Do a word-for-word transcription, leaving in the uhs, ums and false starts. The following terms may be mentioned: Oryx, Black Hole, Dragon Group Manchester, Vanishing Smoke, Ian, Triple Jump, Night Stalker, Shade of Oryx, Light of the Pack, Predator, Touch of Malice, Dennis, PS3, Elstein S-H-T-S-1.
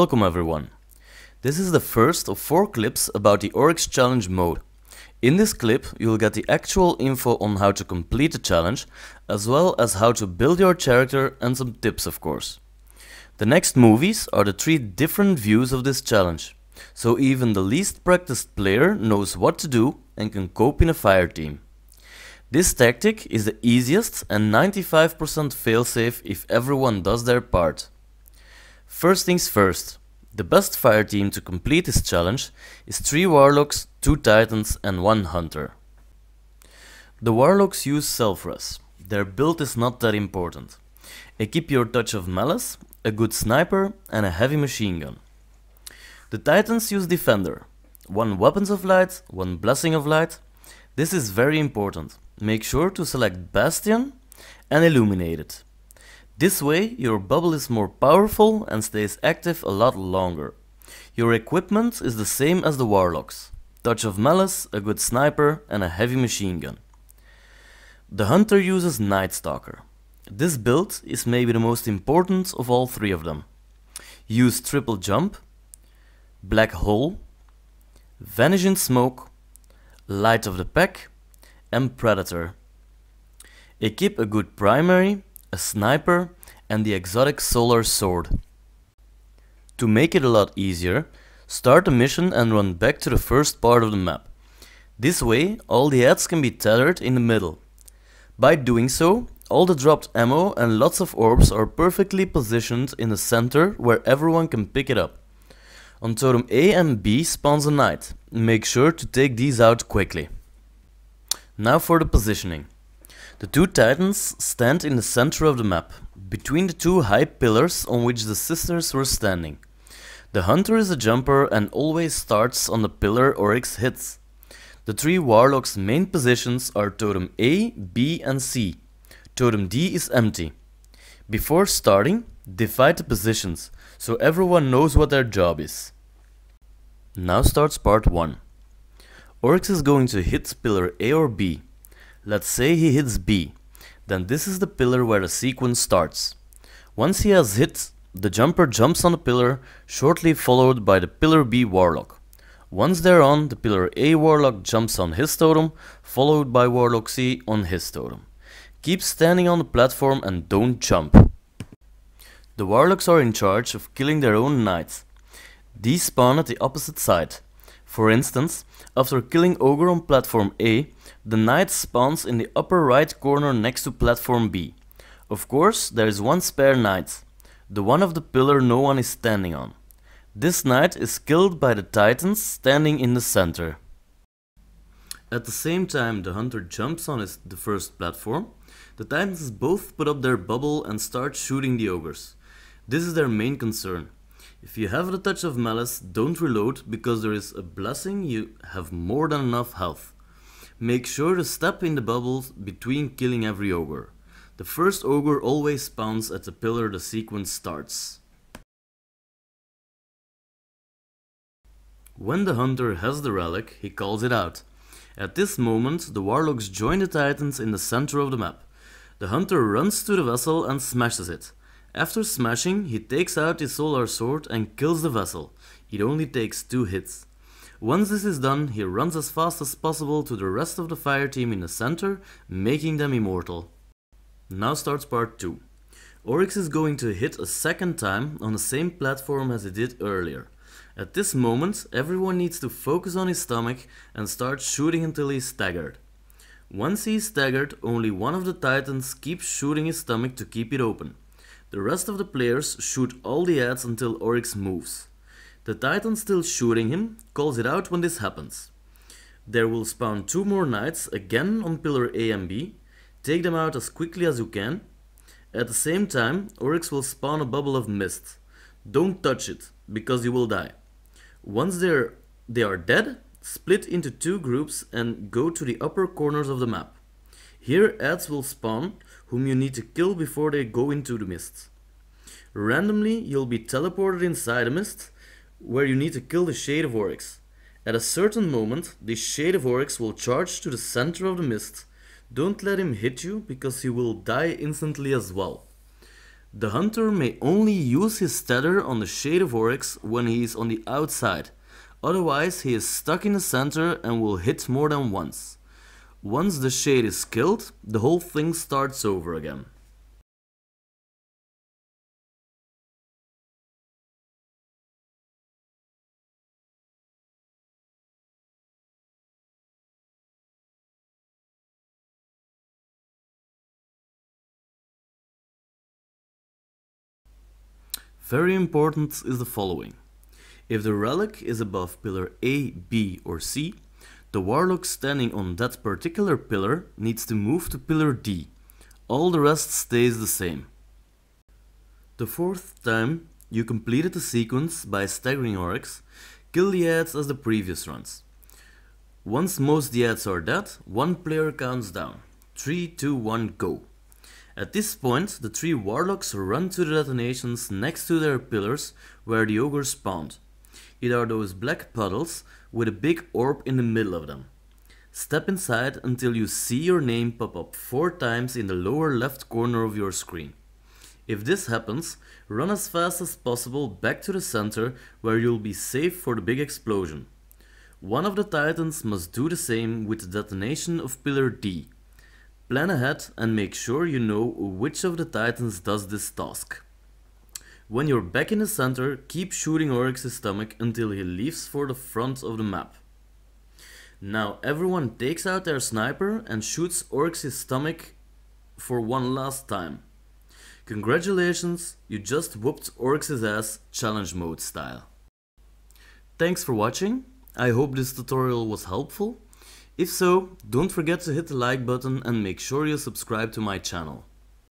Welcome everyone. This is the first of four clips about the Oryx challenge mode. In this clip you'll get the actual info on how to complete the challenge, as well as how to build your character and some tips of course. The next movies are the three different views of this challenge, so even the least practiced player knows what to do and can cope in a fire team. This tactic is the easiest and ninety-five percent failsafe if everyone does their part. First things first, the best fire team to complete this challenge is three warlocks, two titans and one hunter. The warlocks use self-res, their build is not that important. Equip your Touch of Malice, a good sniper and a heavy machine gun. The titans use defender, one weapons of light, one blessing of light. This is very important. Make sure to select Bastion and illuminate it. This way your bubble is more powerful and stays active a lot longer. Your equipment is the same as the warlocks. Touch of Malice, a good sniper and a heavy machine gun. The hunter uses Night Stalker. This build is maybe the most important of all three of them. Use Triple Jump, Black Hole, Vanishing Smoke, Light of the Pack and Predator. Equip a good primary, a sniper and the exotic solar sword. To make it a lot easier, start a mission and run back to the first part of the map. This way all the heads can be tethered in the middle. By doing so, all the dropped ammo and lots of orbs are perfectly positioned in the center where everyone can pick it up. On totem A and B spawns a knight. Make sure to take these out quickly. Now for the positioning. The two titans stand in the center of the map, between the two high pillars on which the sisters were standing. The hunter is a jumper and always starts on the pillar Oryx hits. The three warlocks' main positions are totem A, B and C. Totem D is empty. Before starting, divide the positions, so everyone knows what their job is. Now starts part one. Oryx is going to hit pillar A or B. Let's say he hits B, then this is the pillar where the sequence starts. Once he has hit, the jumper jumps on the pillar, shortly followed by the pillar B warlock. Once they're on, the pillar A warlock jumps on his totem, followed by warlock C on his totem. Keep standing on the platform and don't jump. The warlocks are in charge of killing their own knights. These spawn at the opposite side. For instance, after killing Ogre on platform A, the knight spawns in the upper right corner next to platform B. Of course, there is one spare knight, the one of the pillar no one is standing on. This knight is killed by the titans standing in the center. At the same time the hunter jumps on his, the first platform, the titans both put up their bubble and start shooting the ogres. This is their main concern. If you have the Touch of Malice, don't reload, because there is a blessing you have more than enough health. Make sure to step in the bubbles between killing every ogre. The first ogre always spawns at the pillar the sequence starts. When the hunter has the relic, he calls it out. At this moment, the warlocks join the titans in the center of the map. The hunter runs to the vessel and smashes it. After smashing, he takes out his solar sword and kills the vessel. It only takes two hits. Once this is done, he runs as fast as possible to the rest of the fire team in the center, making them immortal. Now starts part two. Oryx is going to hit a second time on the same platform as he did earlier. At this moment, everyone needs to focus on his stomach and start shooting until he is staggered. Once he is staggered, only one of the titans keeps shooting his stomach to keep it open. The rest of the players shoot all the ads until Oryx moves. The titan still shooting him calls it out when this happens. There will spawn two more knights again on pillar A and B. Take them out as quickly as you can. At the same time Oryx will spawn a bubble of mist. Don't touch it, because you will die. Once they're, they are dead, split into two groups and go to the upper corners of the map. Here ads will spawn, whom you need to kill before they go into the mist. Randomly you'll be teleported inside a mist, where you need to kill the Shade of Oryx. At a certain moment, the Shade of Oryx will charge to the center of the mist. Don't let him hit you, because you will die instantly as well. The hunter may only use his tether on the Shade of Oryx when he is on the outside, otherwise he is stuck in the center and will hit more than once. Once the Shade is killed, the whole thing starts over again. Very important is the following. If the relic is above pillar A, B or C, the warlock standing on that particular pillar needs to move to pillar D. All the rest stays the same. The fourth time you completed the sequence by staggering Oryx, kill the adds as the previous runs. Once most the adds are dead, one player counts down. three, two, one, go. At this point, the three warlocks run to the detonations next to their pillars where the ogres spawned. It are those black puddles with a big orb in the middle of them. Step inside until you see your name pop up four times in the lower left corner of your screen. If this happens, run as fast as possible back to the center where you'll be safe for the big explosion. One of the titans must do the same with the detonation of pillar D. Plan ahead and make sure you know which of the titans does this task. When you're back in the center, keep shooting Oryx's stomach until he leaves for the front of the map. Now everyone takes out their sniper and shoots Oryx's stomach for one last time. Congratulations, you just whooped Oryx's ass challenge mode style. Thanks for watching, I hope this tutorial was helpful. If so, don't forget to hit the like button and make sure you subscribe to my channel.